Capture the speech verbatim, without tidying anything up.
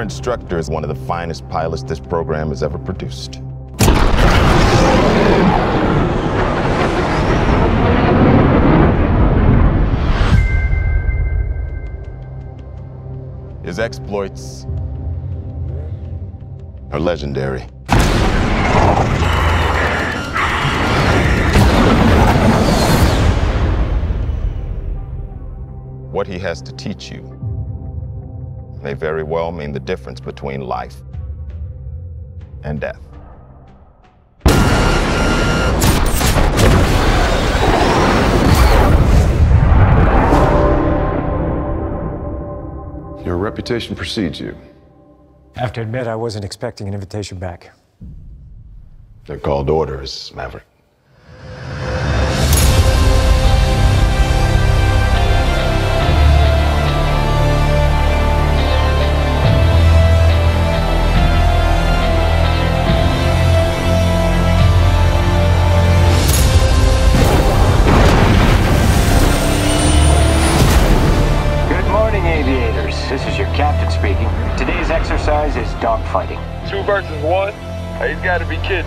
Your instructor is one of the finest pilots this program has ever produced. His exploits are legendary. What he has to teach you may very well mean the difference between life and death. Your reputation precedes you. I have to admit, I wasn't expecting an invitation back. They're called orders, Maverick. This is your captain speaking. Today's exercise is dogfighting. Two versus one? You've got to be kidding.